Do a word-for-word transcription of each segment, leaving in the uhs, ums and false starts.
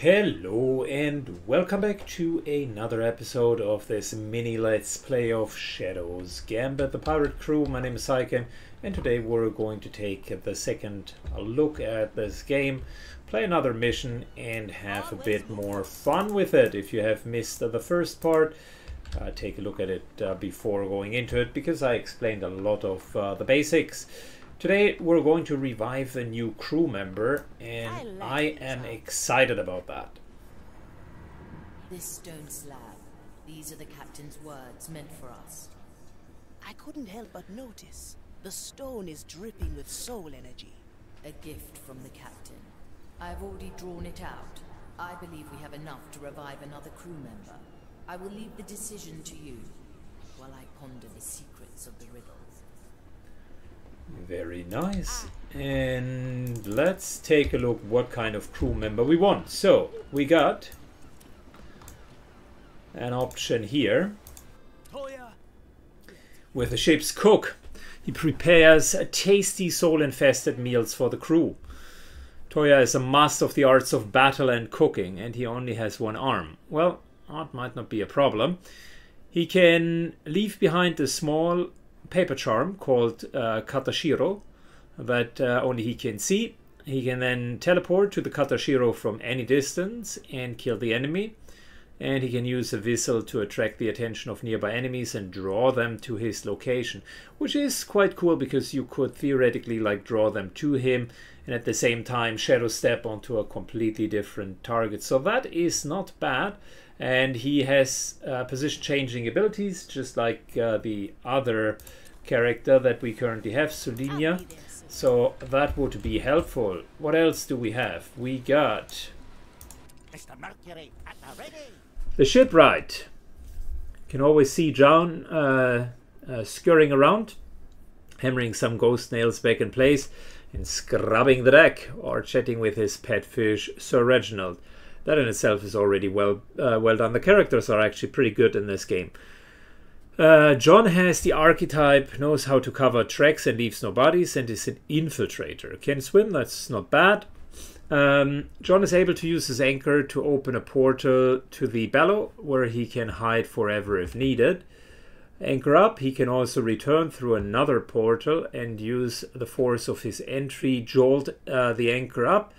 Hello and welcome back to another episode of this mini let's play of Shadow Gambit, the Pirate Crew. My name is Saiken and today we're going to take the second look at this game, play another mission and have a bit more fun with it. If you have missed the first part, uh, take a look at it uh, before going into it because I explained a lot of uh, the basics. Today we're going to revive a new crew member, and I, I am excited about that. This stone slab, these are the captain's words meant for us. I couldn't help but notice, the stone is dripping with soul energy. A gift from the captain. I've already drawn it out. I believe we have enough to revive another crew member. I will leave the decision to you, while I ponder the secrets of the riddle. Very nice, and let's take a look what kind of crew member we want. So we got an option here with the ship's cook. He prepares tasty soul-infested meals for the crew. Toya is a master of the arts of battle and cooking, and he only has one arm. Well, that might not be a problem. He can leave behind a small paper charm called uh, Katashiro that uh, only he can see. He can then teleport to the Katashiro from any distance and kill the enemy, and he can use a whistle to attract the attention of nearby enemies and draw them to his location, which is quite cool because you could theoretically like draw them to him and at the same time shadow step onto a completely different target. So that is not bad, and he has uh, position changing abilities just like uh, the other character that we currently have, Sulinia, so that would be helpful. What else do we have? We got Mister Mercury at the ready. The shipwright. Can always see John uh, uh, scurrying around, hammering some ghost nails back in place and scrubbing the deck or chatting with his pet fish, Sir Reginald. That in itself is already well uh, well done. The characters are actually pretty good in this game. Uh, John has the archetype, knows how to cover tracks and leaves no bodies, and is an infiltrator. Can swim, that's not bad. Um, John is able to use his anchor to open a portal to the bellow, where he can hide forever if needed. Anchor up, he can also return through another portal and use the force of his entry, jolt uh, the anchor up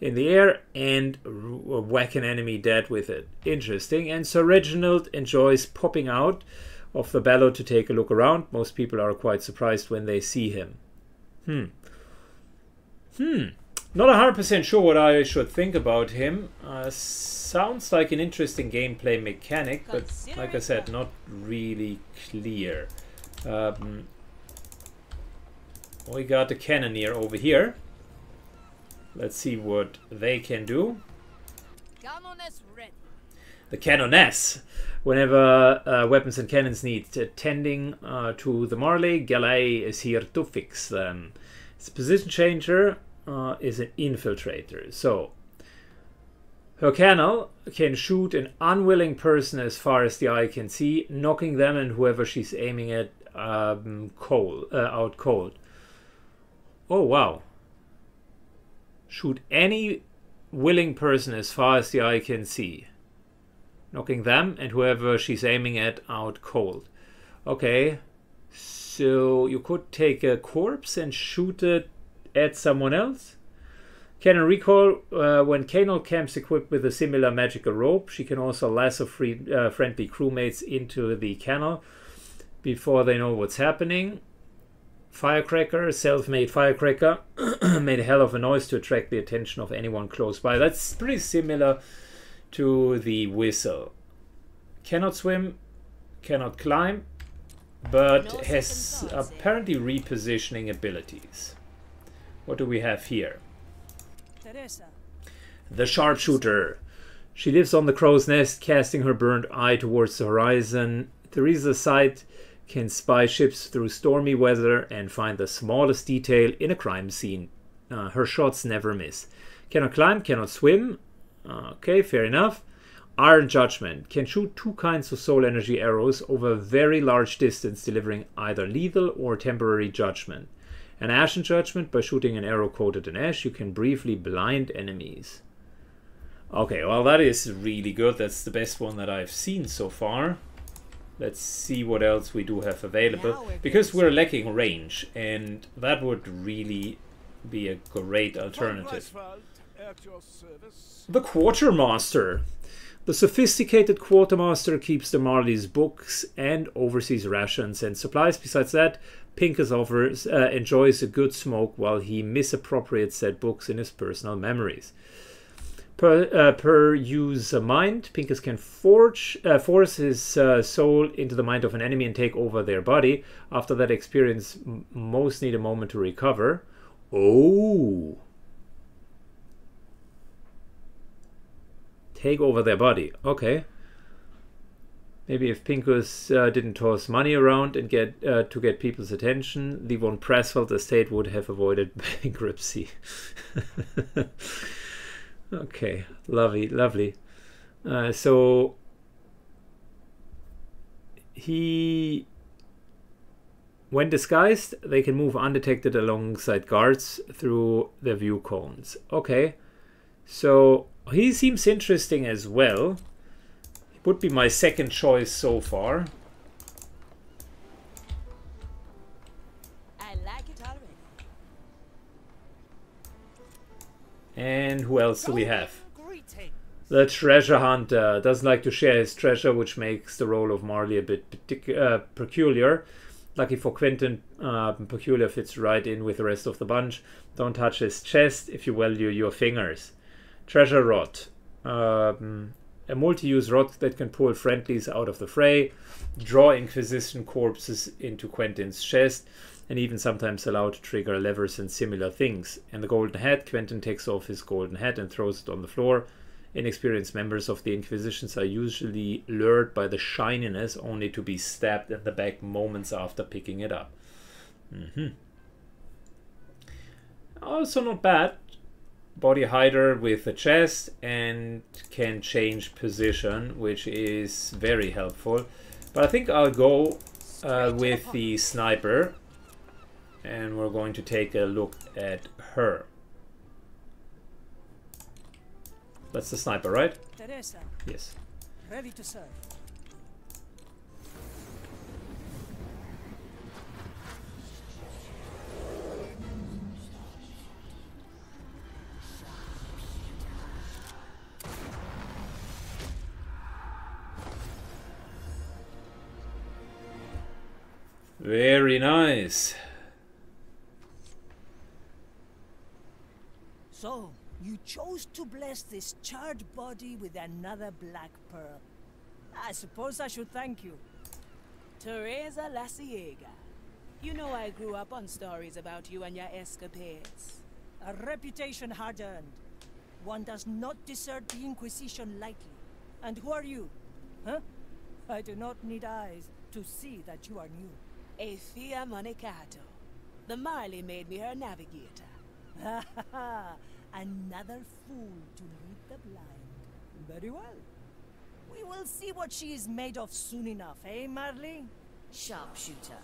in the air and whack an enemy dead with it. Interesting. And Sir Reginald enjoys popping out of the bellow to take a look around. Most people are quite surprised when they see him. Hmm. Hmm. Not one hundred percent sure what I should think about him. Uh, sounds like an interesting gameplay mechanic, but like I said, not really clear. Um, we got a cannoneer over here. Let's see what they can do. The Kanoness. Whenever uh, weapons and cannons need attending uh, to the Marley, Galay is here to fix them. Its position changer uh, is an infiltrator. So, her cannon can shoot an unwilling person as far as the eye can see, knocking them and whoever she's aiming at um, cold, uh, out cold. Oh, wow. Shoot any willing person as far as the eye can see, knocking them and whoever she's aiming at out cold. Okay, so you could take a corpse and shoot it at someone else. Cannon recall, uh, when Kanon camps equipped with a similar magical rope, she can also lasso free, uh, friendly crewmates into the canal before they know what's happening. Firecracker, self-made firecracker, made a hell of a noise to attract the attention of anyone close by. That's pretty similar to the whistle. Cannot swim, cannot climb, but has apparently repositioning abilities. What do we have here? Teresa. The sharpshooter. She lives on the crow's nest, casting her burnt eye towards the horizon. Teresa's sight can spy ships through stormy weather and find the smallest detail in a crime scene. Uh, her shots never miss. Cannot climb, cannot swim. Okay, fair enough. Iron Judgment. Can shoot two kinds of soul energy arrows over a very large distance, delivering either lethal or temporary judgment. An Ashen Judgment. By shooting an arrow coated in ash, you can briefly blind enemies. Okay, well, that is really good. That's the best one that I've seen so far. Let's see what else we do have available, because we're lacking range, and that would really be a great alternative. The Quartermaster. The sophisticated quartermaster keeps the Marley's books and oversees rations and supplies. Besides that, Pinkus offers, uh, enjoys a good smoke while he misappropriates said books in his personal memories. Per, uh, per use a mind, Pinkus can forge, uh, force his uh, soul into the mind of an enemy and take over their body. After that experience, m most need a moment to recover. Oh... Take over their body. Okay. Maybe if Pinkus uh, didn't toss money around and get uh, to get people's attention, the von Pressfeld estate would have avoided bankruptcy. Okay, lovely, lovely. Uh, so he, when disguised, they can move undetected alongside guards through their view cones. Okay, so. He seems interesting as well. He would be my second choice so far. I like it already. And who else do we have? The treasure hunter doesn't like to share his treasure, which makes the role of Marley a bit uh, peculiar. Lucky for Quentin, uh, peculiar fits right in with the rest of the bunch. Don't touch his chest if you value your fingers. Treasure Rod, um, a multi-use rod that can pull friendlies out of the fray, draw Inquisition corpses into Quentin's chest, and even sometimes allow to trigger levers and similar things. And the golden hat, Quentin takes off his golden hat and throws it on the floor. Inexperienced members of the Inquisitions are usually lured by the shininess, only to be stabbed in the back moments after picking it up. Mm-hmm. Also not bad. Body hider with a chest and can change position, which is very helpful. But I think I'll go uh, with the sniper, and we're going to take a look at her. That's the sniper, right? Teresa. Yes. Ready to serve. Very nice. So, you chose to bless this charred body with another black pearl. I suppose I should thank you. Teresa La Ciega. You know I grew up on stories about you and your escapades. A reputation hard-earned. One does not desert the Inquisition lightly. And who are you? Huh? I do not need eyes to see that you are new. Afia Manicato. The Marley made me her navigator. Ha ha ha! Another fool to lead the blind. Very well. We will see what she is made of soon enough, eh, Marley? Sharpshooter.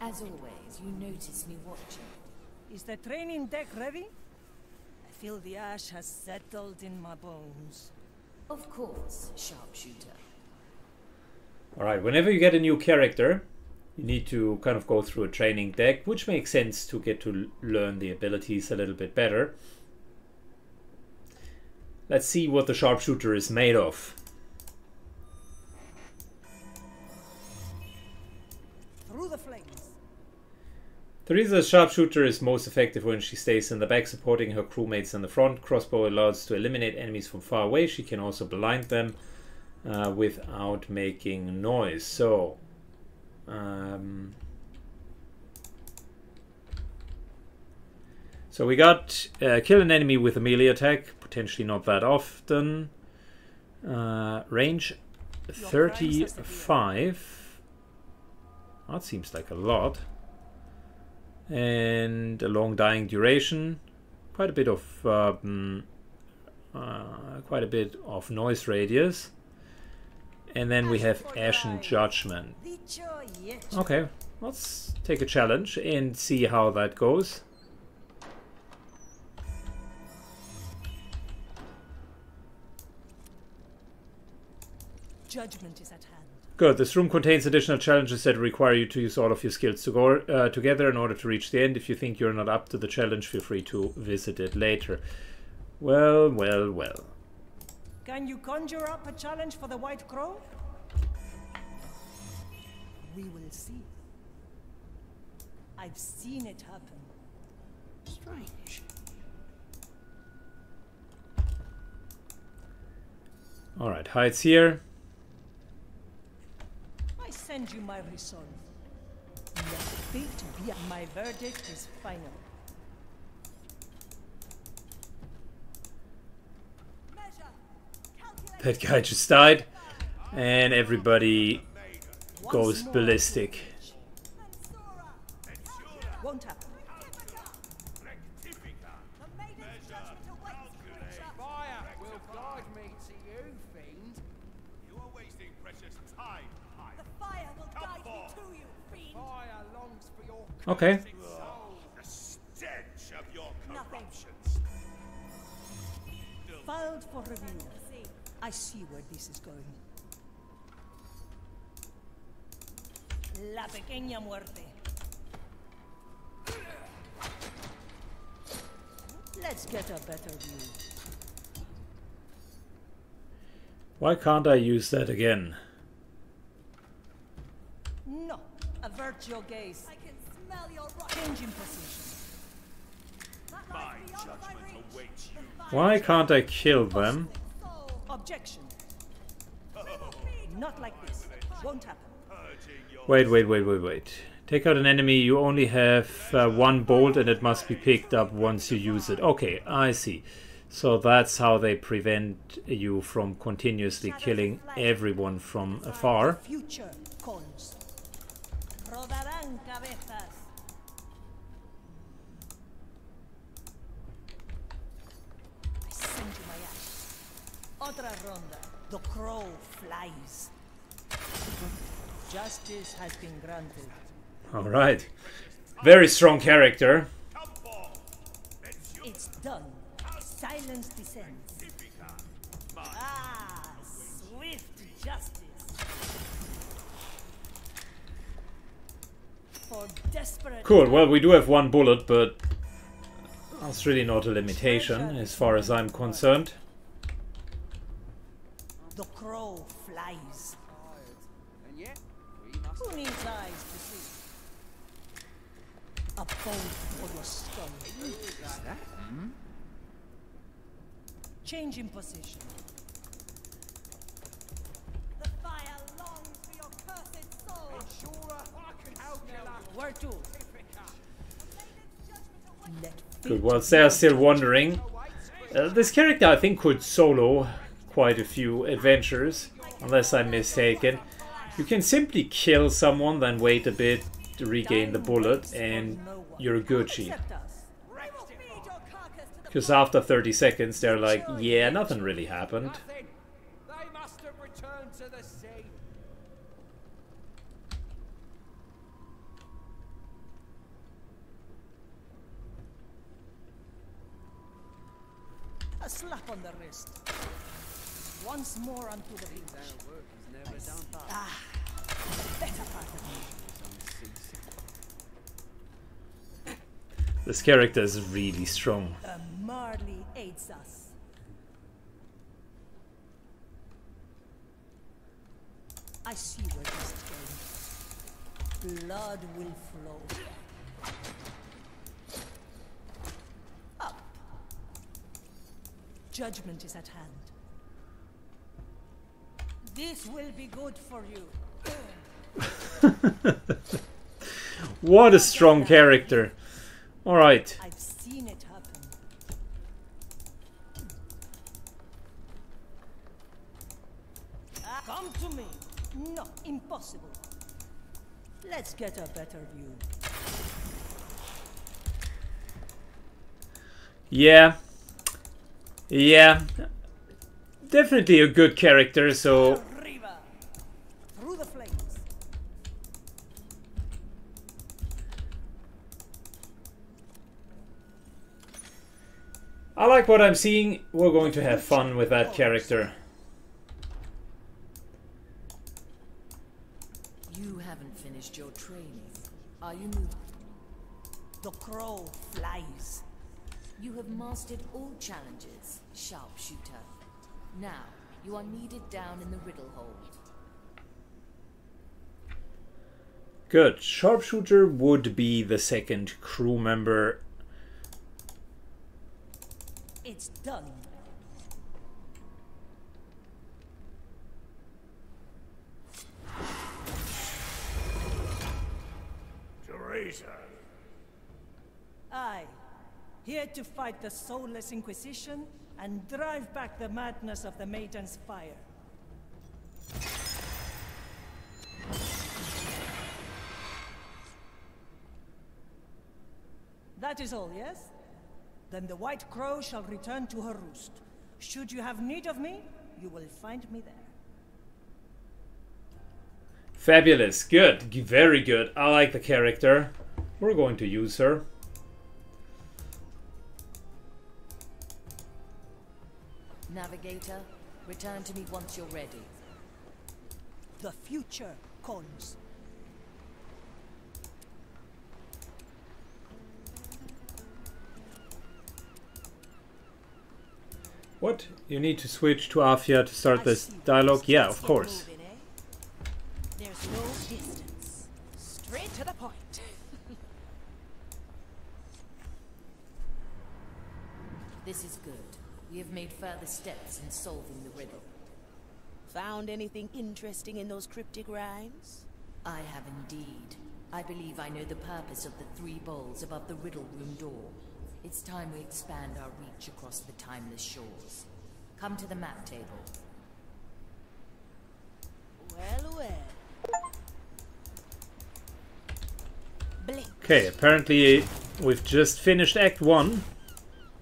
As always, you notice me watching. Is the training deck ready? I feel the ash has settled in my bones. Of course, sharpshooter. Alright, whenever you get a new character, you need to kind of go through a training deck, which makes sense to get to learn the abilities a little bit better. Let's see what the sharpshooter is made of. Through the flames. Teresa's sharpshooter is most effective when she stays in the back, supporting her crewmates in the front. Crossbow allows to eliminate enemies from far away. She can also blind them uh, without making noise. So. Um, so we got uh, kill an enemy with a melee attack, potentially not that often. Uh, range thirty-five. That seems like a lot. And a long dying duration. Quite a bit of um, uh, quite a bit of noise radius. And then we have Ashen Judgment. Okay, let's take a challenge and see how that goes. judgment is at hand. Good. This room contains additional challenges that require you to use all of your skills to go, uh, together in order to reach the end. If you think you're not up to the challenge, feel free to visit it later. Well, well, well. Can you conjure up a challenge for the White Crow? We will see. I've seen it happen. Strange. All right, hide's here. I send you my resolve. The fate be my verdict is final. That guy just died, and everybody goes ballistic. Won't happen. Okay. The stench of your corruptions. Filed for review. I see where this is going. La pequeña muerte. Let's get a better view. Why can't I use that again? No, avert your gaze. I can smell your changing position. My judgment awaits you. Why can't I kill them? Objection. Oh. Not like this. Won't happen. Wait, wait, wait, wait, wait. Take out an enemy. You only have uh, one bolt and it must be picked up once you use it. Okay, I see. So that's how they prevent you from continuously killing everyone from afar. Otra ronda. The crow flies. Justice has been granted. All right. Very strong character. It's done. Silence descends. Ah, swift justice. For desperate. Cool. Well, we do have one bullet, but that's really not a limitation as far as I'm concerned. The crow flies. And yet, we must Who needs eyes to see? A bolt for your skull. Is that? Hmm? Change in position. The fire longs for your cursed soul. Sure, I can help you. Where to? Good. Well, they are still wondering. Uh, this character, I think, could solo quite a few adventures, unless I'm mistaken. You can simply kill someone, then wait a bit to regain the bullet, and you're Gucci. Because after thirty seconds, they're like, yeah, nothing really happened. They must have returned to the sea. A slap on the wrist. Once more unto the beach. Ah, better part of me. This character is really strong. Uh, Marley aids us. I see where this is going. Blood will flow. Up. Judgment is at hand. This will be good for you. What a strong character. All right. I've seen it happen. Come to me. No, impossible. Let's get a better view. Yeah. Yeah. Definitely a good character, so through the flames. I like what I'm seeing. We're going to have fun with that character. You haven't finished your training. Are you new? The crow flies. You have mastered all challenges, sharpshooter. Now, you are needed down in the riddle hold. Good. Sharpshooter would be the second crew member. It's done. Teresa. Aye. Here to fight the soulless Inquisition and drive back the madness of the Maiden's Fire. That is all, yes? Then the White Crow shall return to her roost. Should you have need of me, you will find me there. Fabulous. Good. Very good. I like the character. We're going to use her. Navigator, return to me once you're ready. The future calls. What? You need to switch to Afia to start this dialogue? Yeah, of course. There's no distance. Straight to the point. This is good. We have made further steps in solving the riddle. Found anything interesting in those cryptic rhymes? I have indeed. I believe I know the purpose of the three bowls above the riddle room door. It's time we expand our reach across the Timeless Shores. Come to the map table. Well, well. Blink. Okay, apparently we've just finished Act one.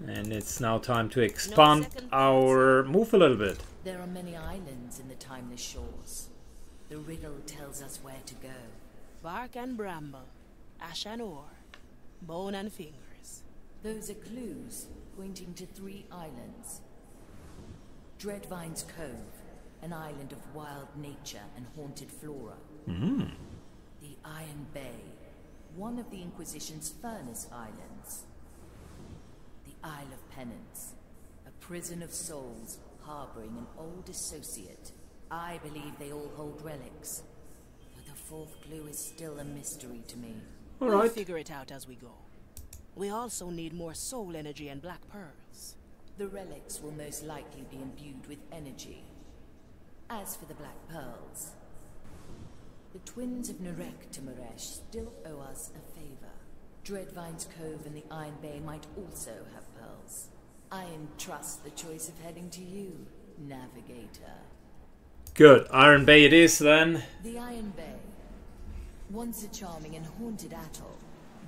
And it's now time to expand our move a little bit. There are many islands in the Timeless Shores. The riddle tells us where to go. Bark and bramble, ash and ore, bone and finger. Those are clues pointing to three islands. Dreadvines Cove, an island of wild nature and haunted flora. Mm. The Iron Bay, one of the Inquisition's furnace islands. The Isle of Penance, a prison of souls harboring an old associate. I believe they all hold relics, but the fourth clue is still a mystery to me. All right. We'll figure it out as we go. We also need more soul energy and black pearls. The relics will most likely be imbued with energy. As for the black pearls, the twins of Narek-Tomaresh still owe us a favor. Dreadvines Cove and the Iron Bay might also have pearls. I entrust the choice of heading to you, Navigator. Good. Iron Bay it is, then. The Iron Bay. Once a charming and haunted atoll.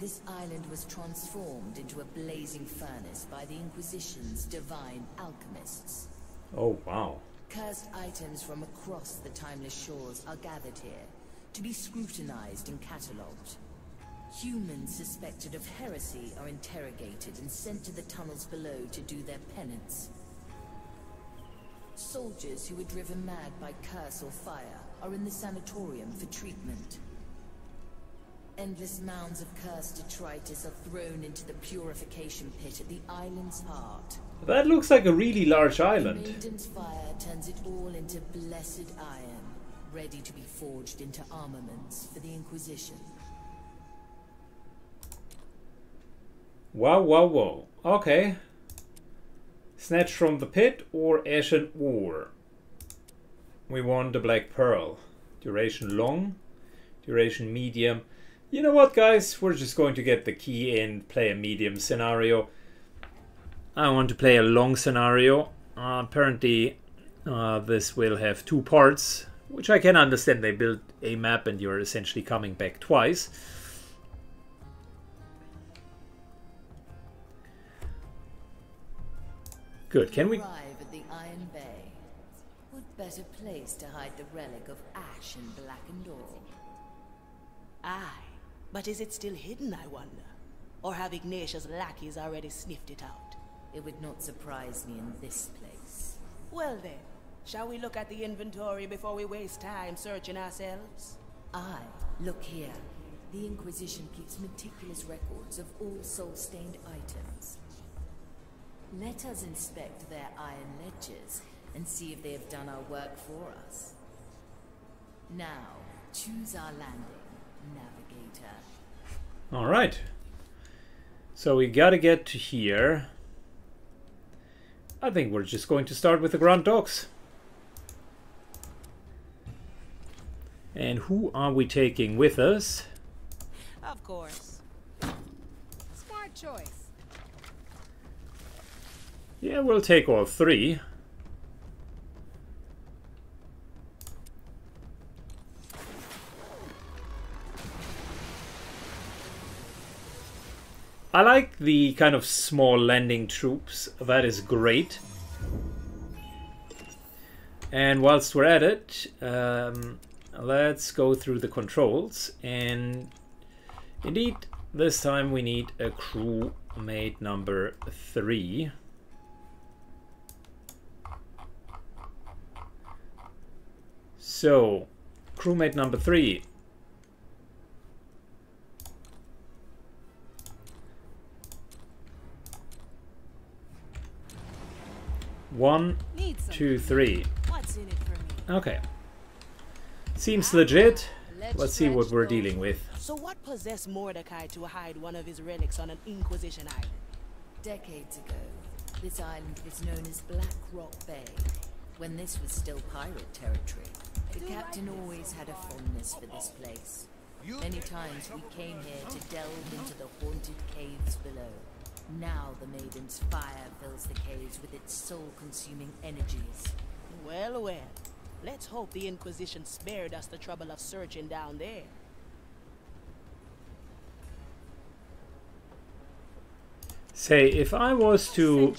This island was transformed into a blazing furnace by the Inquisition's divine alchemists. Oh, wow. Cursed items from across the Timeless Shores are gathered here to be scrutinized and catalogued. Humans suspected of heresy are interrogated and sent to the tunnels below to do their penance. Soldiers who were driven mad by curse or fire are in the sanatorium for treatment. Endless mounds of cursed detritus are thrown into the purification pit at the island's heart. That looks like a really large island. The Maiden's Fire turns it all into blessed iron, ready to be forged into armaments for the Inquisition. Wow, wow, wow. Okay. Snatched from the pit or ashen ore. We want the black pearl. Duration long, duration medium. You know what, guys? We're just going to get the key and play a medium scenario. I want to play a long scenario. Uh, apparently, uh, this will have two parts, which I can understand. They built a map and you're essentially coming back twice. Good, can we... arrive at the Iron Bay. What better place to hide the relic of ash and blackened ore? Aye. But is it still hidden, I wonder? Or have Ignatius' lackeys already sniffed it out? It would not surprise me in this place. Well then, shall we look at the inventory before we waste time searching ourselves? I, look here. The Inquisition keeps meticulous records of all soul-stained items. Let us inspect their iron ledgers and see if they have done our work for us. Now, choose our landing, navigator. Alright. So we gotta get to here. I think we're just going to start with the Grand Docks. And who are we taking with us? Of course. Smart choice. Yeah, we'll take all three. I like the kind of small landing troops. That is great. And whilst we're at it, um, let's go through the controls. And indeed, this time we need a crewmate number three. So, crewmate number three. One, two, three. Okay. Seems legit. Let's see what we're dealing with. So what possessed Mordecai to hide one of his relics on an Inquisition island? Decades ago, this island was known as Blackrock Bay, when this was still pirate territory. The captain always had a fondness for this place. Many times we came here to delve into the haunted caves below. Now the maiden's fire fills the caves with its soul-consuming energies. Well, well. Let's hope the Inquisition spared us the trouble of searching down there. Say, if I was to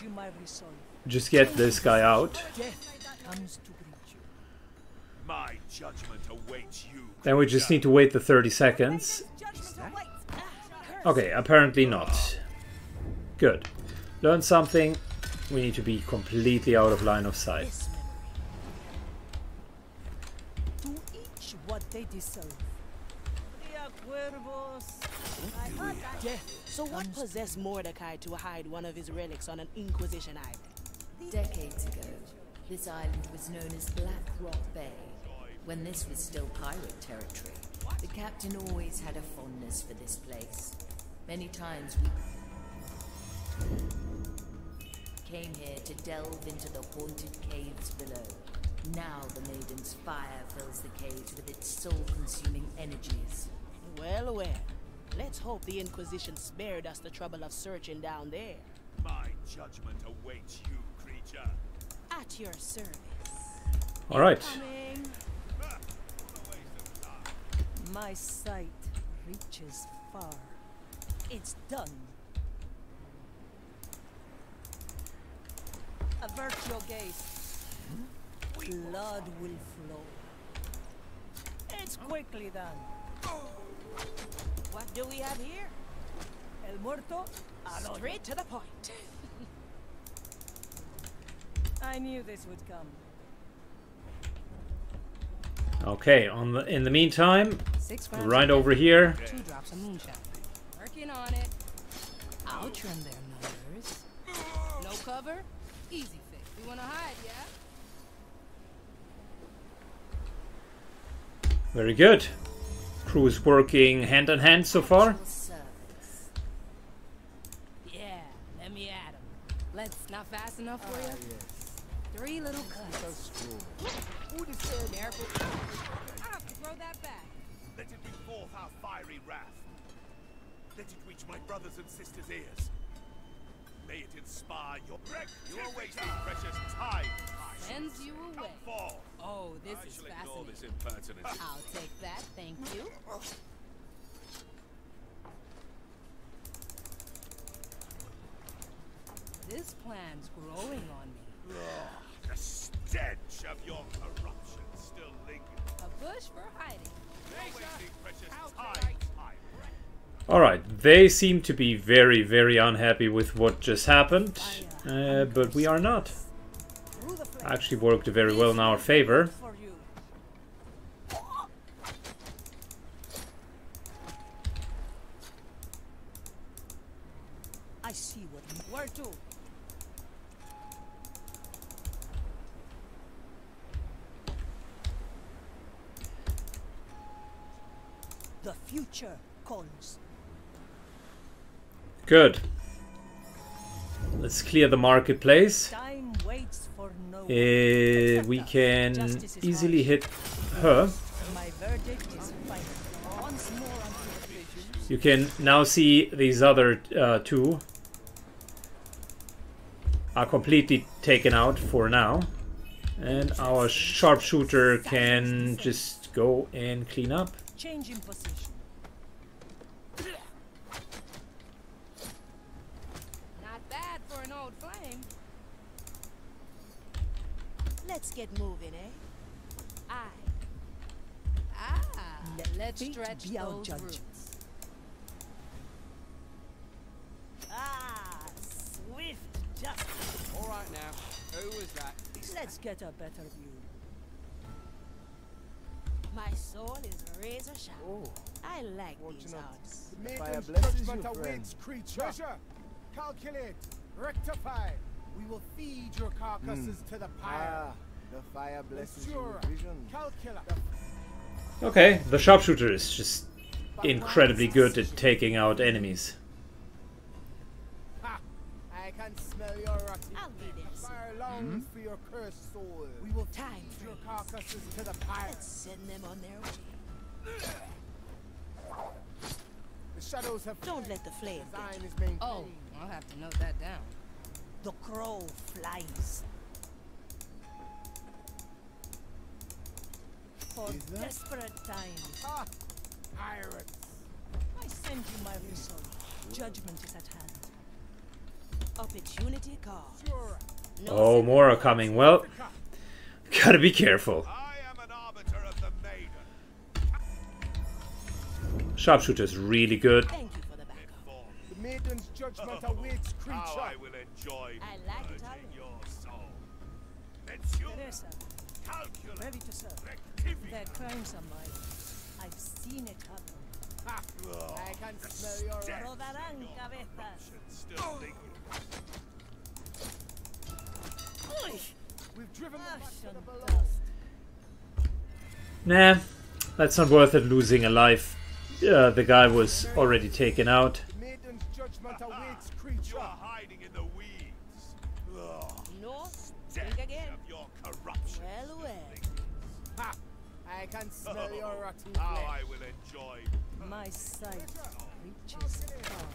just get this guy out, then we just need to wait the thirty seconds. Okay, apparently not. Good. Learn something. We need to be completely out of line of sight. To each what they deserve. So what possessed Mordecai to hide one of his relics on an Inquisition island? Decades ago, this island was known as Blackrock Bay, when this was still pirate territory. The captain always had a fondness for this place. Many times we came here to delve into the haunted caves below. Now the maiden's fire fills the caves with its soul-consuming energies. Well, well. Let's hope the Inquisition spared us the trouble of searching down there. My judgment awaits you, creature. At your service. All right. My sight reaches far. It's done. Avert your gaze. Blood will flow. It's quickly done. What do we have here? El Muerto? Straight to the point. I knew this would come. Okay, on the in the meantime, right over here. Two drops of moonshine. Working on it. I'll trim their numbers. No cover? Easy fix. We wanna hide, yeah? Very good. Crew is working hand in hand so far. Yeah, let me add them. Let's not fast enough for you. Three little cuts. Who deserves miracle? I have to throw that back. Let it be forth our fiery wrath. Let it reach my brothers and sisters' ears. May it inspire your wreck. You are wasting precious time. Sends you away. Oh, this I is fascinating. This impertinence. I'll take that, thank you. This plan's growing on me. The stench of your corruption still lingers. A bush for hiding. You're wasting precious time. Alright, they seem to be very, very unhappy with what just happened, uh, but we are not. Actually worked very well in our favor. see what you were to. The future calls. Good. Let's clear the marketplace. Time waits for no uh, we can easily hit her. My verdict is final. Once more on you can now see these other uh, two are completely taken out for now. And our sharpshooter can just go and clean up. Change in position. Not bad for an old flame. Let's get moving, eh? Aye. Ah. Let Let's stretch be those judge. Roots. Ah, swift justice. All right now. Who was that? Let's get a better view. My soul is razor sharp. Oh. I like these odds. The maiden's judgment awaits, creature. Treasure, calculate, rectify. We will feed your carcasses mm. to the pyre. Ah, the fire blesses your vision. The okay, the sharpshooter is just incredibly good at taking out enemies. Ha! I can smell your rot. I'll be there. Mm-hmm. For your cursed soul. We will time your carcasses to the pirates. Let's send them on their way. The shadows have don't let the flame get. Oh, I'll have to note that down. The crow flies. For desperate times. Ah, pirates. I send you my resolve. Judgment is at hand. Opportunity calls. Sure. Oh, more are coming. Well, gotta be careful. I am an arbiter of the maiden. Sharpshooter is really good. Thank you for the backup. The maiden's judgment awaits, creature. I will enjoy your soul. Teresa, ready to serve. Their crimes are mine. I've seen it happen. I can smell your rodarán cabezas. We've driven nah, that's not worth it losing a life. Uh, the guy was already taken out. The maiden's judgment awaits, creature. You are hiding in the weeds. Oh, no, think again. Of your corruption. Well, well. Ha! I can smell oh, your rotten flesh. How I will enjoy my sight reaches far.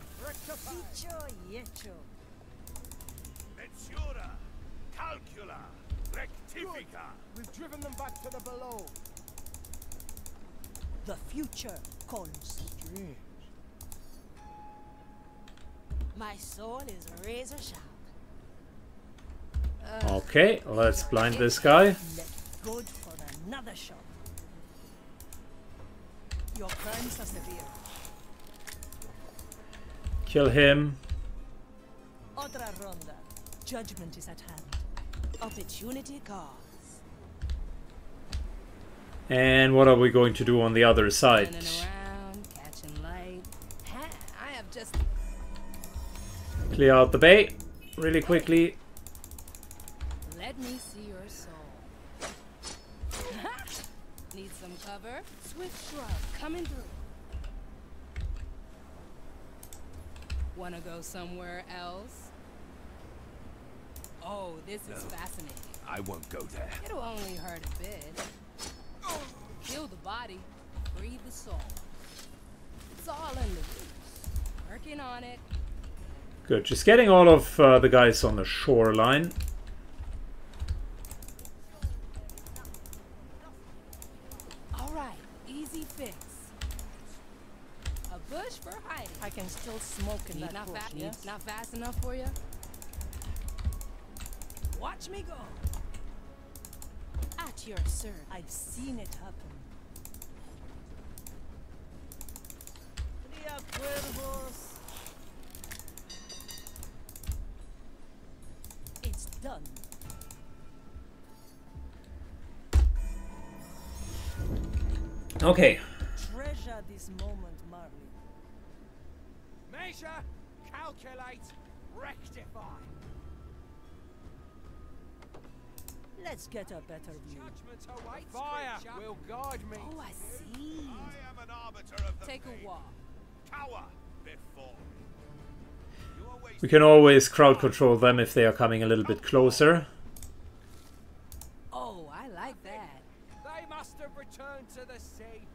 Mensura. Calcula, rectifica. We've driven them back to the below. The future calls. Strange. My soul is razor sharp. Uh, okay, let's blind this guy. Good for another shot. Your crimes are severe. Kill him. Otra ronda. Judgment is at hand. Opportunity calls. And what are we going to do on the other side? Around, catching light. Ha, I have just clear out the bay really quickly. Let me see your soul. Need some cover? Swift shrub coming through. Wanna go somewhere else? Oh, this no. is fascinating. I won't go there. It'll only hurt a bit. Kill the body, free the soul. It's all in the roots. Working on it. Good. Just getting all of uh, the guys on the shoreline. All right, easy fix. A bush for hiding. I can still smoke in that not bush. Fa yes? Not fast enough for you. Watch me go. At your service. I've seen it happen. It's done. Okay. Treasure this moment, Marley. Measure, calculate, rectify. Let's get a better view. Fire will guide me. Oh, I see. I am an arbiter of the Take a walk. Cower before. We can always crowd control them if they are coming a little bit closer. Oh, I like that. They must have returned to the sea.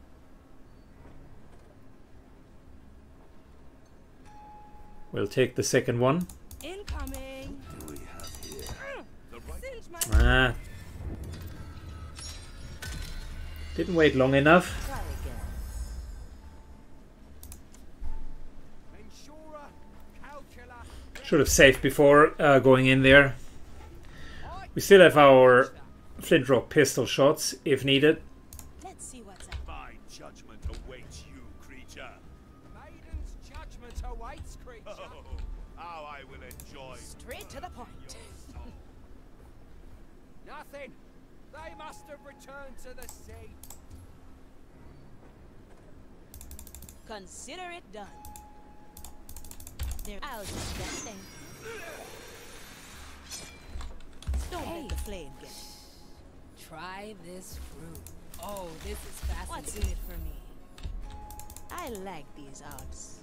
We'll take the second one. Incoming. Do we have here? Mm. Ah. Didn't wait long enough. Should have saved before uh, going in there. We still have our flint rock pistol shots if needed. Let's see what's up. My judgment awaits you, creature. Maiden's judgment awaits, creature. Oh, how I will enjoy. Straight to the point. Nothing. They must have returned to the sea. Consider it done. I'll just get them. Don't hey. Let the flame get it. Try this fruit. Oh, this is fascinating. What's in it for me? I like these odds.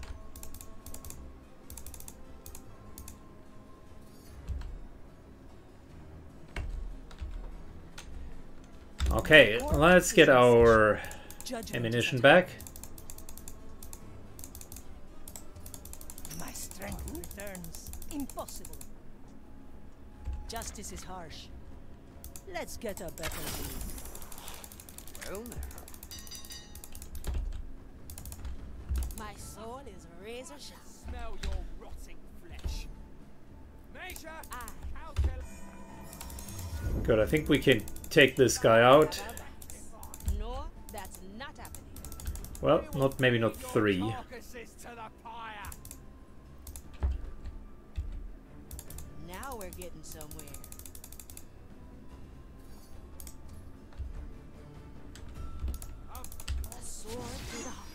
Okay, let's get our ammunition back. Impossible. Justice is harsh. Let's get a better view. Well now. My soul is razor sharp. Smell your rotting flesh. Measure. I. Good. I think we can take this guy out. No, that's not happening. Well, not maybe not three. Now we're getting somewhere. A sword to the heart.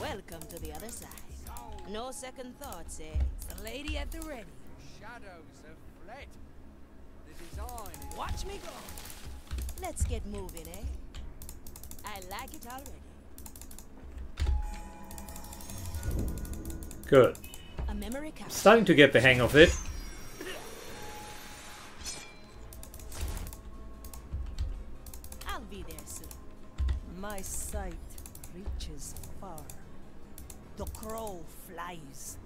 Welcome to the other side. No second thoughts, eh? It's the lady at the ready. Shadows have fled. The design. Watch me go. Let's get moving, eh? I like it already. Good. Starting to get the hang of it. I'll be there soon. My sight reaches far. The crow flies.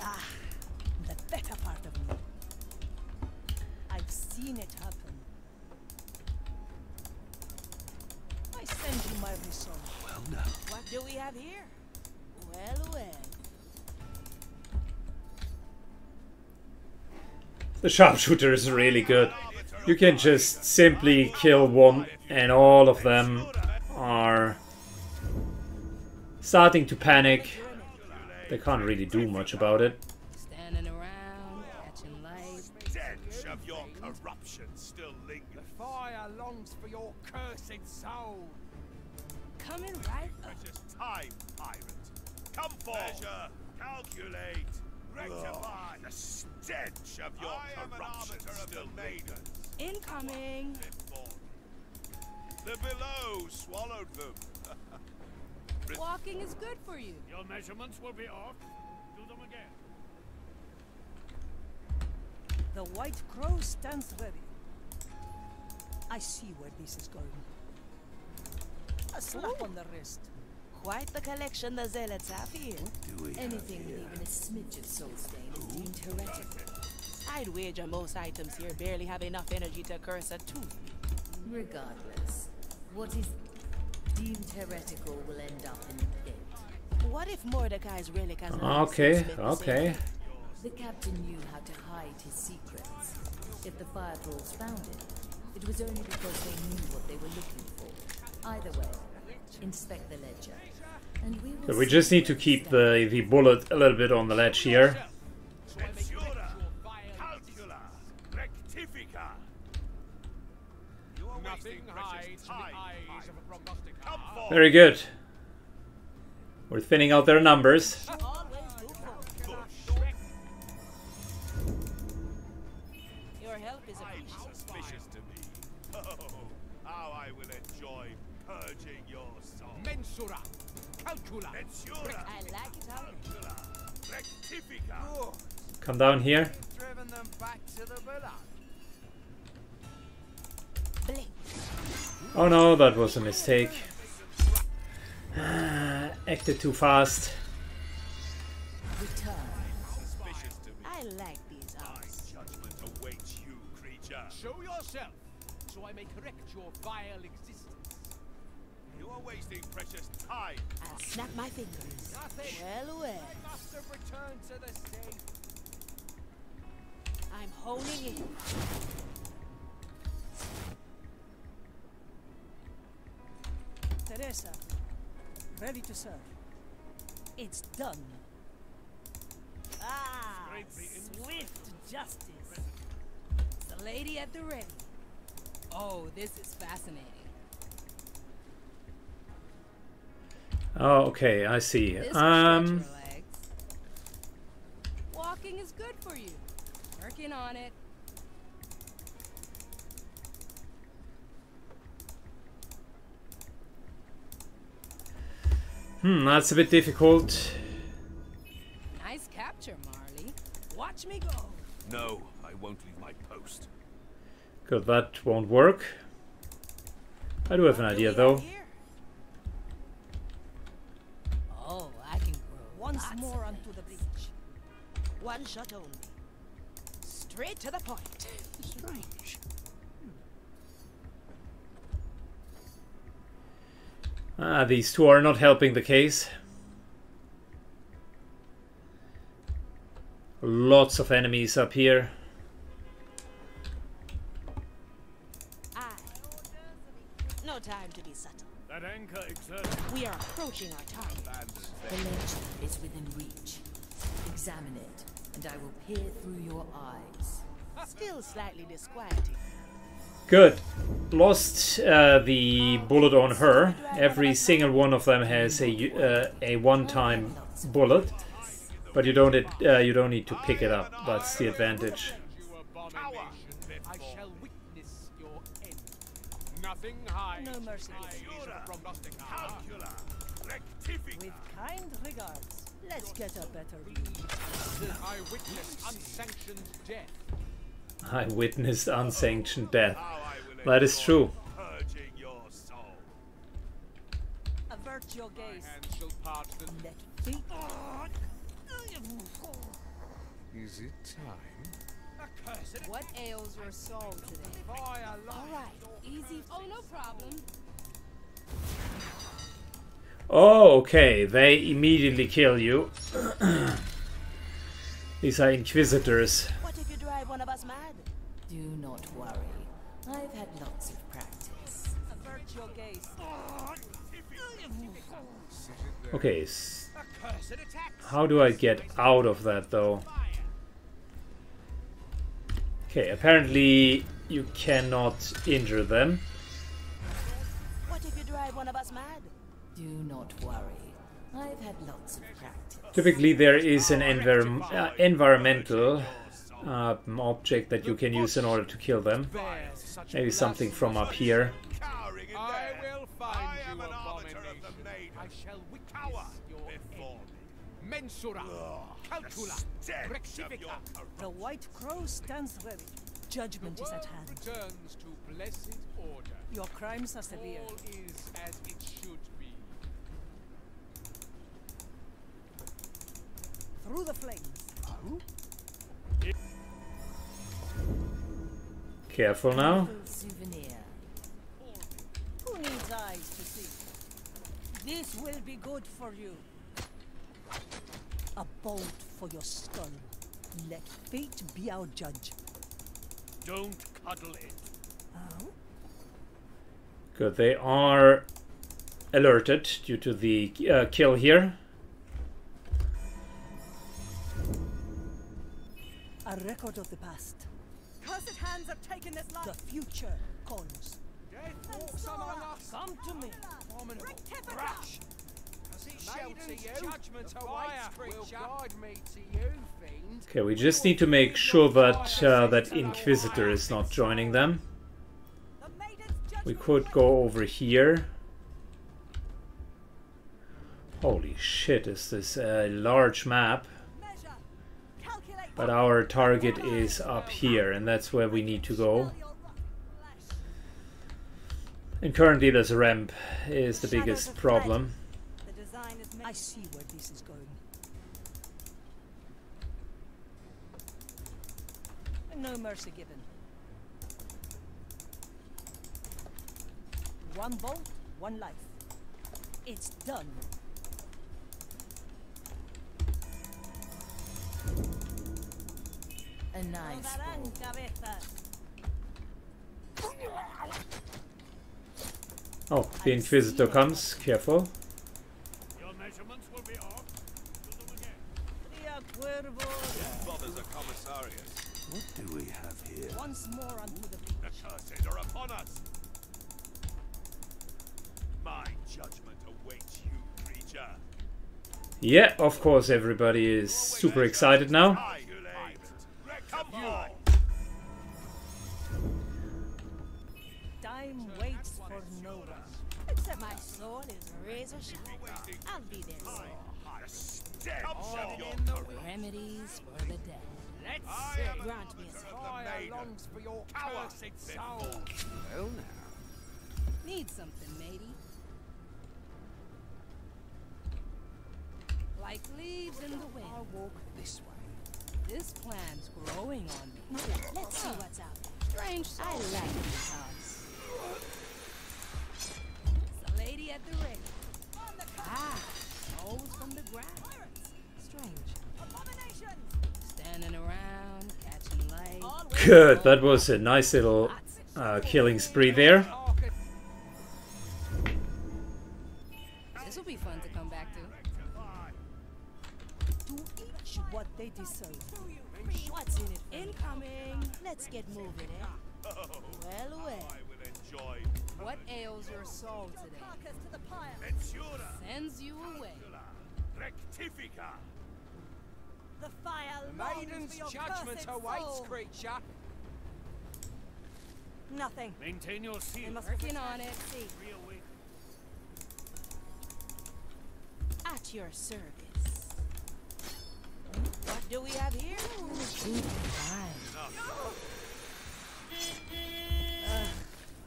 Ah, the better part of me. I've seen it happen. I send you my resolve. Well, no. What do we have here? Well, well. The sharpshooter is really good. You can just simply kill one and all of them are starting to panic. They can't really do much about it. Standing around, catching light. Stench of your corruption still lingers. The fire longs for your cursed soul. Coming right up. Precious time, pirate. Come forth. Measure, calculate, rectify. The stench of your corruption still lingers. Incoming. The below swallowed them. Walking is good for you. Your measurements will be off. Do them again. The white crow stands ready. I see where this is going. A slap on the wrist. Quite the collection the zealots have here. Anything with even a smidge of soul stain is deemed heretical. I'd wager most items here barely have enough energy to curse a tooth. Regardless, what is deemed heretical will end up in the pit. What if Mordecai's relic has uh, Okay, okay. The captain knew how to hide his secrets. If the fire trolls found it, it was only because they knew what they were looking for. Either way, inspect the ledger. And we will so we just need to keep the, the bullet a little bit on the ledge here. Very good. We're thinning out their numbers. Come down here. Oh no, that was a mistake. Ah, acted too fast. I like these eyes. My judgment awaits you, creature. Show yourself, so I may correct your vile existence. You are wasting precious time. I'll snap my fingers. Nothing. Well away. I must have returned to the safe. I'm honing in. Teresa, ready to serve. It's done. Ah, swift justice. The lady at the ready. Oh, this is fascinating. Oh, okay, I see. This um. Walking is good for you. Working on it. Hmm, that's a bit difficult. Nice capture, Marley. Watch me go. No, I won't leave my post. Good, that won't work. I do have an idea, though. Oh, I can grow once more onto the beach. One shot only. Straight to the point. Strange. Ah, these two are not helping the case. Lots of enemies up here. Aye. No time to be subtle. That anchor exerts. We are approaching our target. The ledge is within reach. Examine it, and I will peer through your eyes. Still slightly disquieting. Good. Lost uh, the bullet on her. Every single one of them has a uh, a one-time bullet, but you don't it, uh, you don't need to pick it up. That's the advantage. I shall witness your end. Nothing high. No mercy from Mordecai. With kind regards. Let's get a better view. I witnessed unsanctioned death. I witnessed unsanctioned death. That is true. Avert your gaze. Is it time? What ails your soul today? All right, easy. Oh, no problem. Oh, okay. They immediately kill you. These are inquisitors. One of us mad? Do not worry. I've had lots of practice. Avert your gaze. Okay. How do I get out of that, though? Okay, apparently you cannot injure them. What if you drive one of us mad? Do not worry. I've had lots of practice. Typically there is an envir uh, environmental Uh, object that you can use in order to kill them. Maybe something from up here. The white crow stands ready. Judgment is at hand. Returns to blessed order. Your crimes are severe. All is as it should be. Through the flames. Careful now. Who needs eyes to see? This will be good for you. A bolt for your skull. Let fate be our judge. Don't cuddle it. Oh? Good. They are alerted due to the uh, kill here. A record of the past. Cursed hands have taken this life. The future calls. Come to me. Crash. Okay, we just need to make sure that uh, that Inquisitor is not joining them. We could go over here. Holy shit, is this a large map? But our target is up here, and that's where we need to go. And currently this ramp is the biggest problem. I see where this is going. No mercy given. One bolt, one life. It's done. A nice bolt. Oh, the Inquisitor comes. Careful. What do we have here? Once more unto the beach. The curses are upon us. My judgment awaits you, creature. Yeah, of course, everybody is super excited now. Time waits for no one. Except my soul is razor sharp. I'll be there soon. Oh, remedies for the dead. Let's see. Grant me a longs for your cursed soul. Well now. Need something, matey. Like leaves in the wind. I'll walk this way. This plan's growing on me. Let's see what's out there. Strange soul. I like this house. It's a lady at the ring. Ah, souls from the ground. Around, catching light. Good, that was a nice little uh, killing spree there. This will be fun to come back to. Do each what they deserve. What's in it? Incoming. Let's get moving, eh? Well, well. What ails your soul today? Sends you away. Rectifica. The fire maiden's judgment awaits, creature. Nothing. Maintain your seal. Working on it. At your service. What do we have here? Ugh,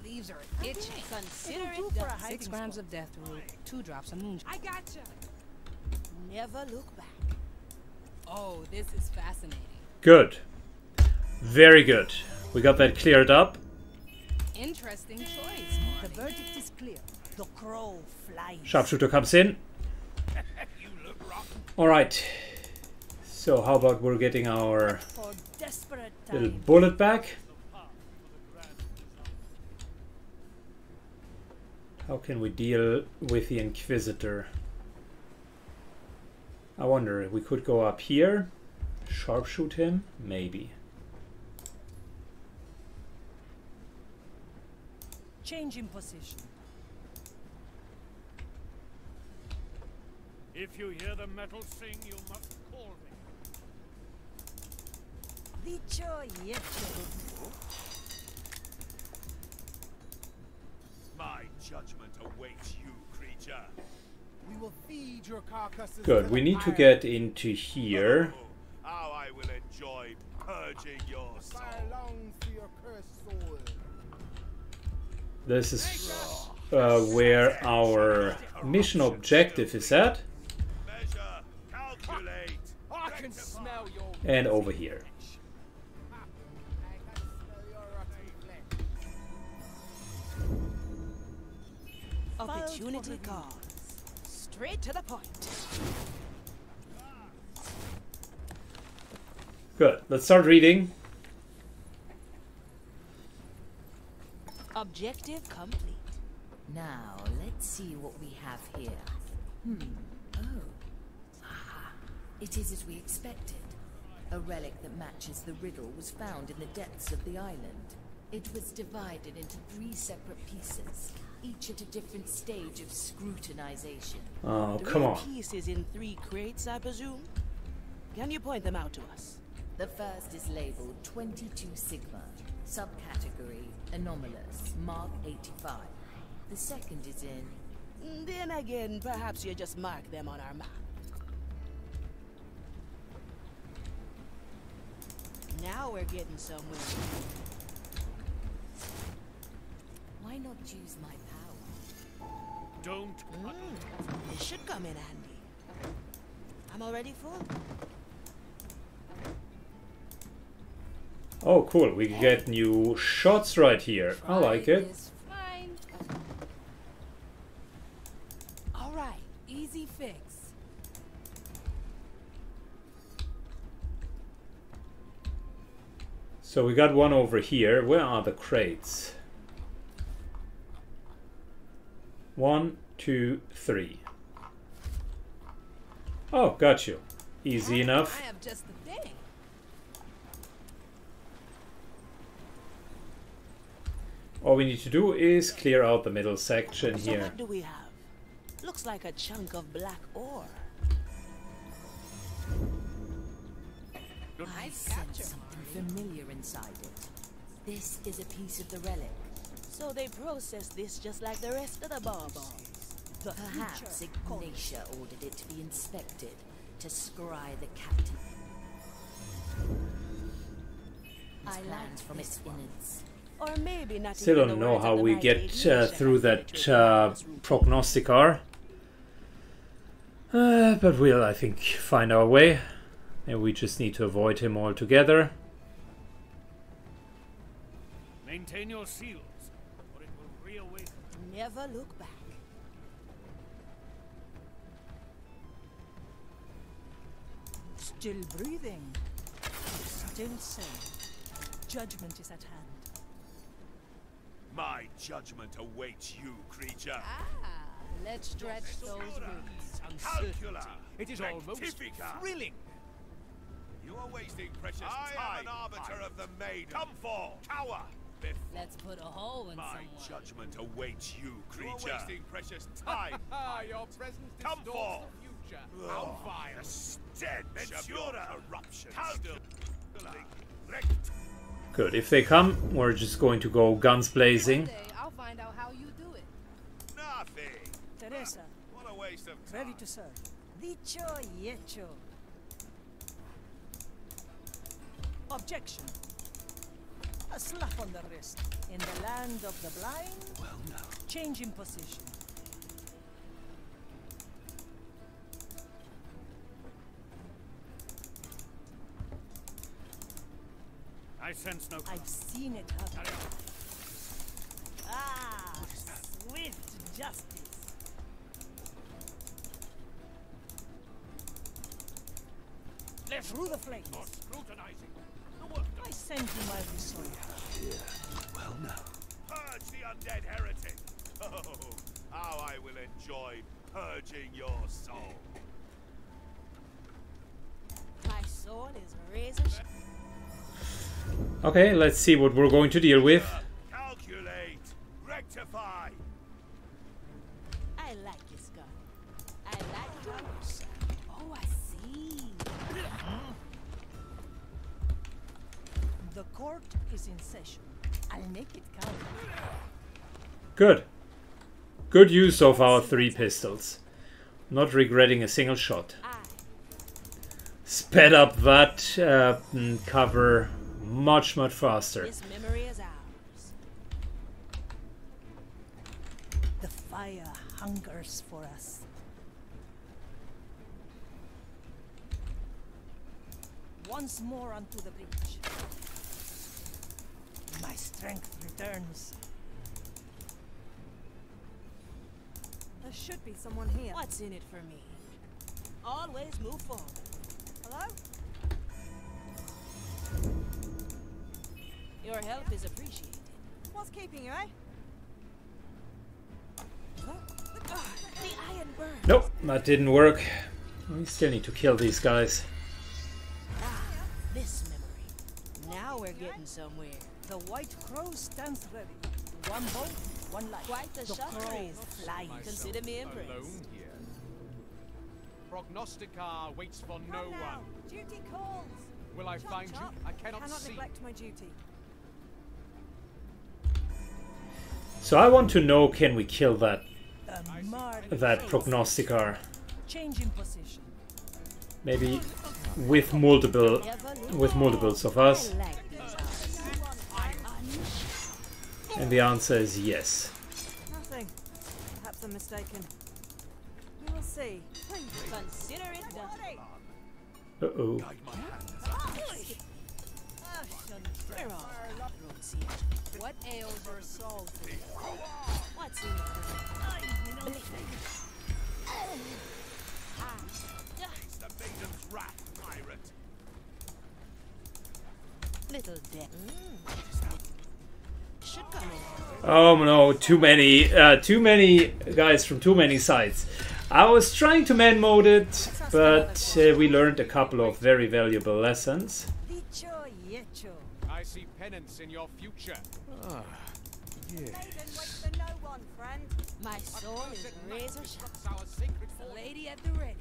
leaves are itchy. Consider it done. Six grams of death root, two drops of moonshine. I gotcha. Never look back. Oh, this is fascinating. Good. Very good. We got that cleared up. Interesting choice. Marley. The verdict is clear. The crow flies. Sharpshooter comes in. You look rotten. All right. So how about we're getting our little bullet back? How can we deal with the Inquisitor? I wonder if we could go up here, sharpshoot him, maybe. Change in position. If you hear the metal sing, you must call me. My judgment awaits you, creature. We will feed your carcasses. Good, we need to get into here. Oh, how I will enjoy purging your soul. Your cursed soul. This is uh, where our mission objective is at. Measure, calculate. I can smell your and over here. Opportunity card. Straight to the point. Good. Let's start reading. Objective complete. Now, let's see what we have here. Hmm. Oh. Ah. It is as we expected. A relic that matches the riddle was found in the depths of the island. It was divided into three separate pieces, each at a different stage of scrutinization. Oh, come on. The piece is in three crates, I presume? Can you point them out to us? The first is labeled twenty-two Sigma, subcategory anomalous, mark eighty-five. The second is in... Then again, perhaps you just mark them on our map. Now we're getting somewhere. Why not use my power? Don't. Mm, this should come in handy. I'm already full. Oh, cool. We get new shots right here. I like it. All right, easy fix. So we got one over here. Where are the crates? One, two, three. Oh, got you. Easy I, enough. I have just the thing. All we need to do is clear out the middle section so here. What do we have? Looks like a chunk of black ore. I sense something familiar inside it. This is a piece of the relic. So they processed this just like the rest of the baubles. Perhaps Ignatia ordered it to be inspected to scry the captain. I land from its innards. Or maybe not. Still don't know how we get uh, through that uh, prognosticar. Uh, but we'll, I think, find our way. And we just need to avoid him altogether. Maintain your seals, or it will reawaken. Never look back. Still breathing. Still safe. Judgment is at hand. My judgment awaits you, creature. Ah, let's stretch those wings. Calcula. It is almost thrilling. You are wasting precious I time. I am an arbiter I of the maiden. Come for, cower. Before. Let's put a hole in my someone. My judgment awaits you, creature. You are wasting precious time. Your presence come for the future. How vile. The stench of your corruption. Good. If they come, we're just going to go guns blazing. One day I'll find out how you do it. Nothing. Teresa. What a waste of time. Ready to serve. Dicho y hecho. Objection. A slap on the wrist. In the land of the blind. Well, no. Change in position. I sense no. I've seen it happen. Ah, swift justice. Let's through the flames. More scrutinizing. I send you my resource. Yeah. Well, no. Purge the undead heretic. Oh, how I will enjoy purging your soul. My sword is razor sharp. Okay, let's see what we're going to deal with. Calculate, rectify. I like his gun. I like yours. Oh, I see. The court is in session. I'll make it count. Good. Good use of our three pistols. Not regretting a single shot. Sped up that uh, cover. Much, much faster. His memory is ours. The fire hungers for us. Once more onto the breach. My strength returns. There should be someone here. What's in it for me? Always move forward. Hello? Your help is appreciated. What's keeping you, eh? The iron burns. Nope, that didn't work. We still need to kill these guys. Ah, this memory. Now we're getting somewhere. The white crow stands ready. One boat, one life. Quite a shot race. Flying. Consider me embraced. Prognostica waits for Come no now. one. Duty calls. Will I chop, find chop. you? I cannot, cannot see. neglect my duty. So I want to know, can we kill that that prognosticar? Change in position. Maybe with multiple with multiples of us. And the answer is yes. Nothing. Perhaps I'm mistaken. We will see. Consider it done. Uh oh. What ails her soul? What's in it? It's the victim's wrath, pirate. Little debt. Should come in. Oh no! Too many, uh, too many guys from too many sides. I was trying to man mode it, but uh, we learned a couple of very valuable lessons. I see penance in your future. Ah, yes. Maiden waits for no one, friend. My soul is razor sharp. The lady at the ready.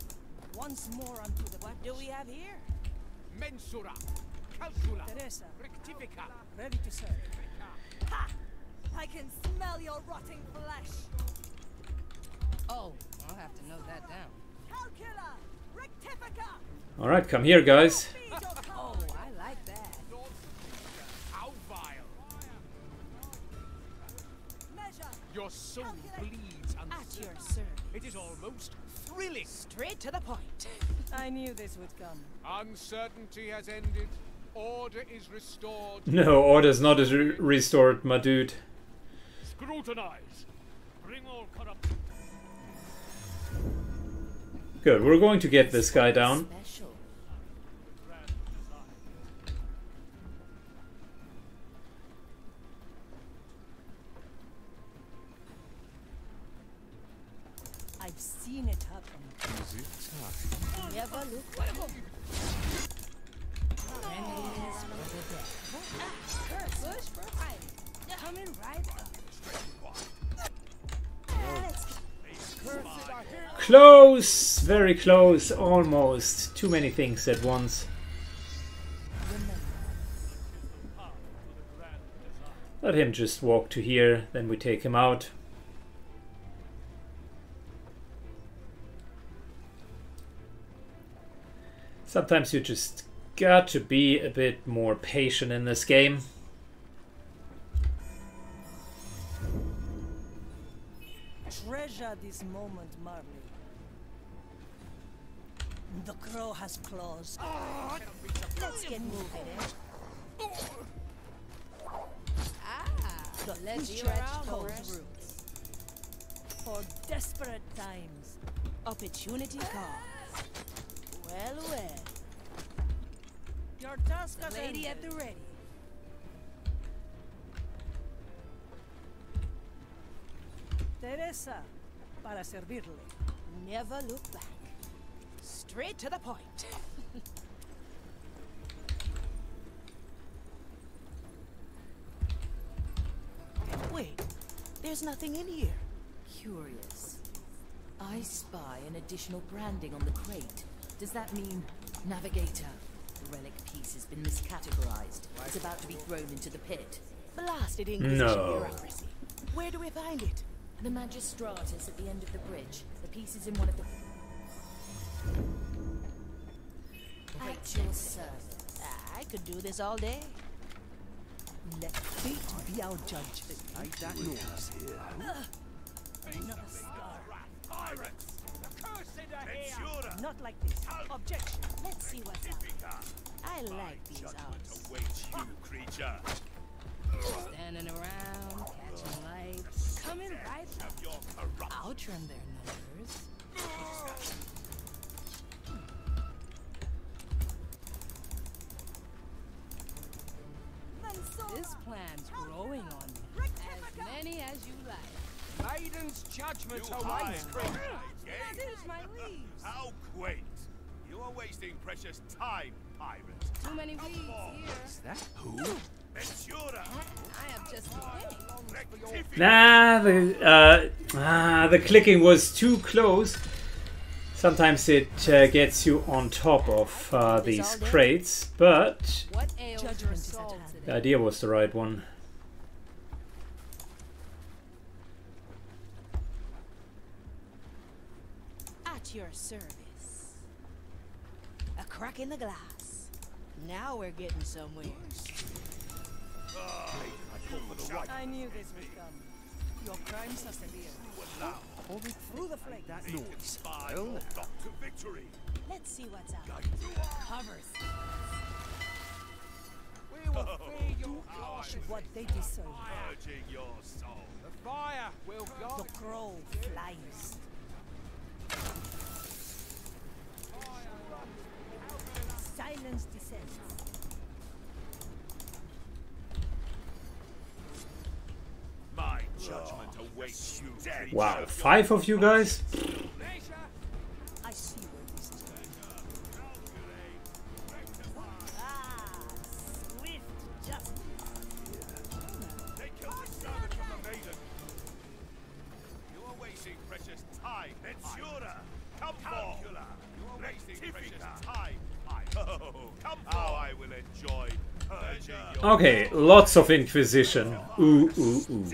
Once more unto the... What do we have here? Mensura, calcula, Teresa, rectifica, ready to serve. Ha! I can smell your rotting flesh. Oh, I'll have to note that down. Calcula, rectifica. All right, come here, guys. Oh, I like that. Your soul bleeds at your service. It is almost thrilling. Straight to the point. I knew this would come. Uncertainty has ended. Order is restored. No, order is not re restored, my dude. Scrutinize. Bring all corruption. Good. We're going to get this guy down. Close, very close, almost. Too many things at once. Let him just walk to here, then we take him out. Sometimes you just got to be a bit more patient in this game. Treasure this moment, Marley. The crow has claws. Oh, let's get moving. Ah, the Dreadvines roots. For desperate times, opportunity comes. Well, well. Your task is ready at the ready. Teresa, para servirle. Never look back. Straight to the point. Wait, there's nothing in here. Curious. I spy an additional branding on the crate. Does that mean navigator? The relic piece has been miscategorized. It's about to be thrown into the pit. Blasted English bureaucracy. No. Where do we find it? The magistratus at the end of the bridge. The piece is in one of the... At your service. I could do this all day. Let fate be our judge. Like that noise here. Another star. Pirates! The cursed are here! Not like this. Objection. Let's see what's up. I like these odds. My judgment awaits you, creature. Standing around, catching lights, coming right up. Outrun their numbers. This plan's growing on me. As many as you like. Maiden's judgment awaits. There's my leaves. How quaint. You are wasting precious time, pirate. Too many leaves here. Is that who? Nah, the, uh, ah, the clicking was too close. Sometimes it uh, gets you on top of uh, these crates, but the idea was the right one. At your service. A crack in the glass. Now we're getting somewhere. I knew this would come. Your crimes are severe. Hold it through the flake. That noise. Well, to victory. Let's see what's up. Covers. We will pay you what they deserve. Urging your soul. The fire will go. The crow flies. Silence descends. My judgment awaits you. Wow, five of you guys? I see where this is going. Ah, swift justice. They killed the servant of the maiden. You are wasting precious time. Ventura, come calcula. You are wasting precious time. Oh, come how I will enjoy. Okay, lots of Inquisition. Ooh, ooh, ooh.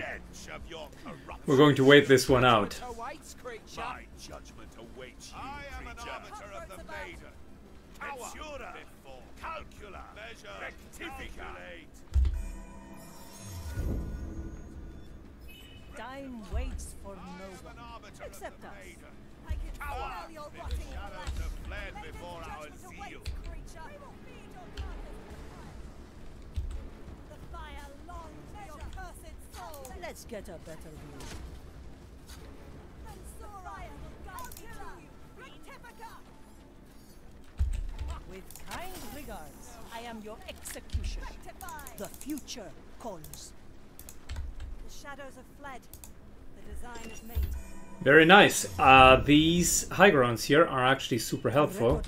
We're going to wait this one out. My judgment awaits you, creature. Arbiter of the maiden. Censura. Calcula. Measure. Rectificate. Time waits for no one, except us. I can tell the old rotting shadows have fled before our zeal. Let's get a better view. With kind regards, I am your executioner. The future calls. The shadows have fled. The design is made. Very nice. Uh, these high grounds here are actually super helpful.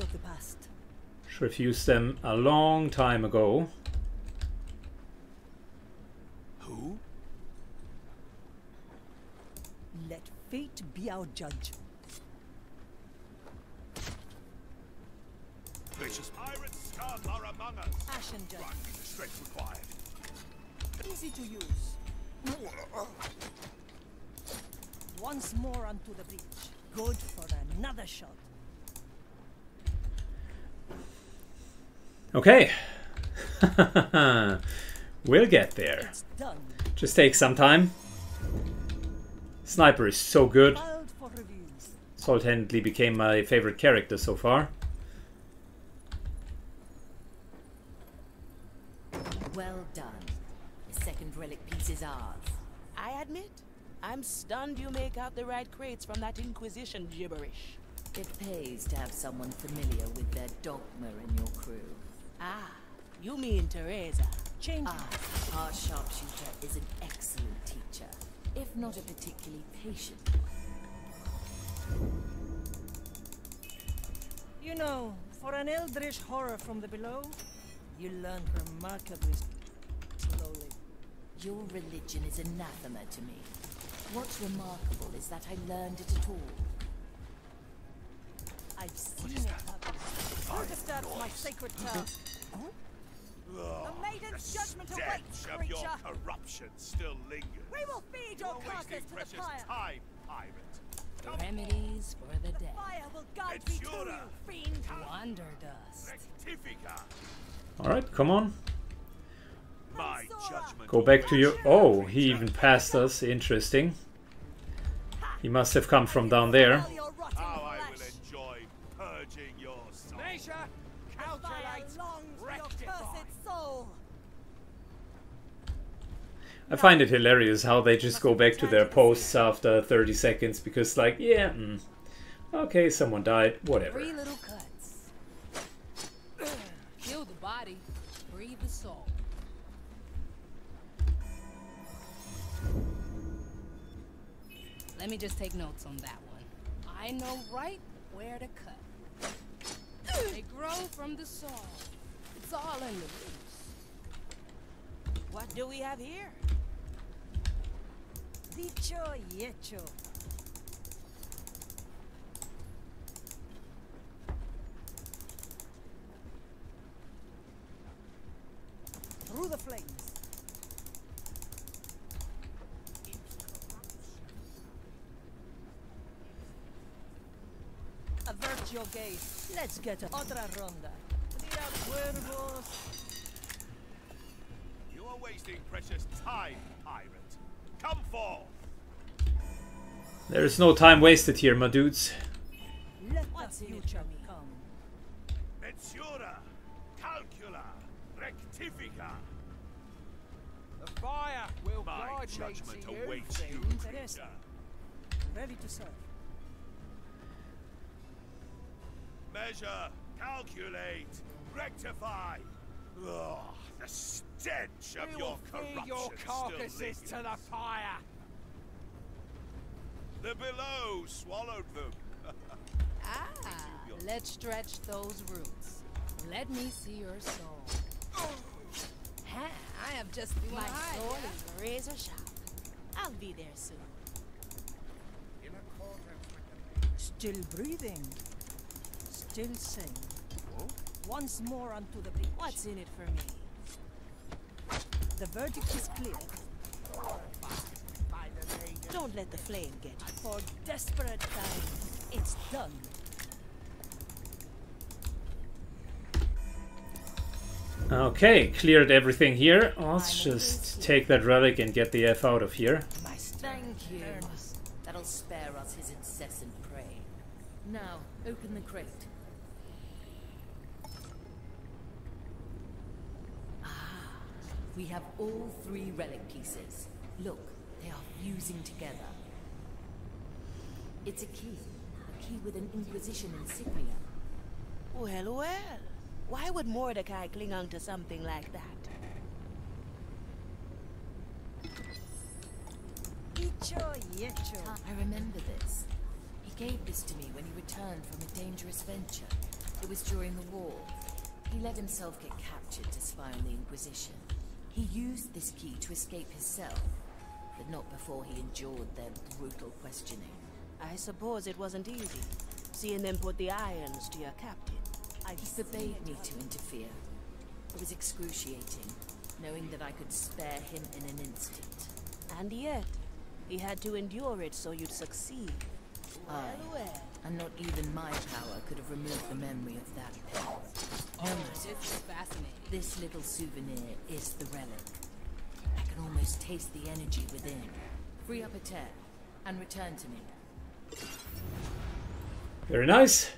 Should have used them a long time ago. Fate be our judge. Gracious pirate scum are among us. Ashen judge. Strength required. Easy to use. Once more onto the beach. Good for another shot. Okay. We'll get there. It's done. Just take some time. Sniper is so good. Salt-handedly became my favorite character so far. Well done. The second relic piece is ours. I admit, I'm stunned you make out the right crates from that Inquisition gibberish. It pays to have someone familiar with their dogma in your crew. Ah, you mean Teresa. Change. Ah, our sharpshooter is an excellent teacher. If not a particularly patient one. You know, for an eldritch horror from the below, you learn remarkably slowly. Your religion is anathema to me. What's remarkable is that I learned it at all. I've seen it happen. Don't disturb my sacred turf. Huh? The maiden's judgment awaits, creature. Your corruption still lingers. We will feed your carcass to the fire. Time, pirate. The remedies for the, the dead. Fire will guide me to you, fiend. Wander dust. All right, come on. My judgment. Go back to your. Oh, he even passed us. Interesting. He must have come from down there. How I will enjoy purging your soul. I find it hilarious how they just go back to their posts after thirty seconds because, like, yeah, mm, okay, someone died, whatever. Three little cuts. Kill the body, breathe the soul. Let me just take notes on that one. I know right where to cut. They grow from the soul. It's all in the roots. What do we have here? Dicho y hecho. Through the flames. Avert your gaze. Let's get a otra ronda. You are wasting precious time, pirate. Come forth. There is no time wasted here, my dudes. Let us future come. Mensura, calcula, rectifica. The fire will my judgment awaits you, creature. Ready to serve. Measure, calculate, rectify. Ugh, the stench of your corruption your carcasses still lingers. To the fire. The below swallowed them. Ah, let's stretch those roots. Let me see your soul. Ha, I have just my soul is razor sharp. I'll be there soon. In accordance with the... Still breathing. Still sing. Whoa. Once more onto the beach. What's in it for me? The verdict is clear. Don't let the flame get you. For desperate times, it's done. Okay, cleared everything here. Let's just take that relic and get the F out of here. Thank you. That'll spare us his incessant prey. Now, open the crate. Ah, we have all three relic pieces. Look. They are fusing together. It's a key. A key with an Inquisition insignia. Well, well. Why would Mordecai cling on to something like that? Icho, yecho. I remember this. He gave this to me when he returned from a dangerous venture. It was during the war. He let himself get captured to spy on the Inquisition. He used this key to escape his cell. But not before he endured their brutal questioning. I suppose it wasn't easy, seeing them put the irons to your captain. I he forbade me to interfere. It was excruciating, knowing that I could spare him in an instant. And yet, he had to endure it so you'd succeed. I, and not even my power could have removed the memory of that pain. Oh, it's fascinating. This little souvenir is the relic. I can almost taste the energy within. Free up a tear and return to me. Very nice.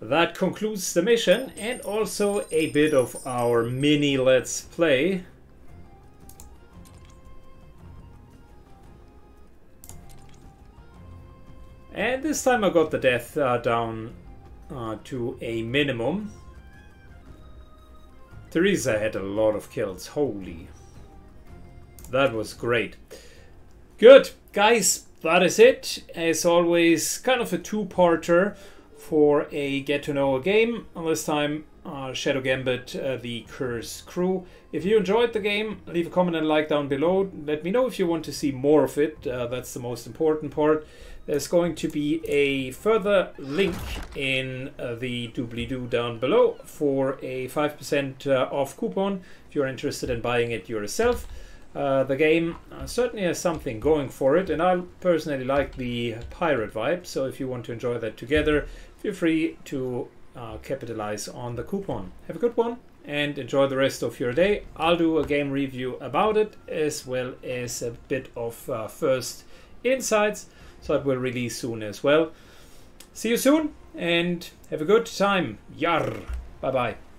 That concludes the mission and also a bit of our mini let's play. And this time I got the death uh, down uh, to a minimum. Teresa had a lot of kills, holy. That was great. Good, guys, that is it. As always, kind of a two-parter for a get-to-know game. This time, uh, Shadow Gambit, uh, The Cursed Crew. If you enjoyed the game, leave a comment and like down below. Let me know if you want to see more of it. Uh, that's the most important part. There's going to be a further link in uh, the doobly-doo down below for a five percent uh, off coupon if you're interested in buying it yourself. Uh, the game uh, certainly has something going for it, and I personally like the pirate vibe, so if you want to enjoy that together, feel free to uh, capitalize on the coupon. Have a good one and enjoy the rest of your day. I'll do a game review about it as well as a bit of uh, first insights. So it will release soon as well. See you soon and have a good time. Yar. Bye bye.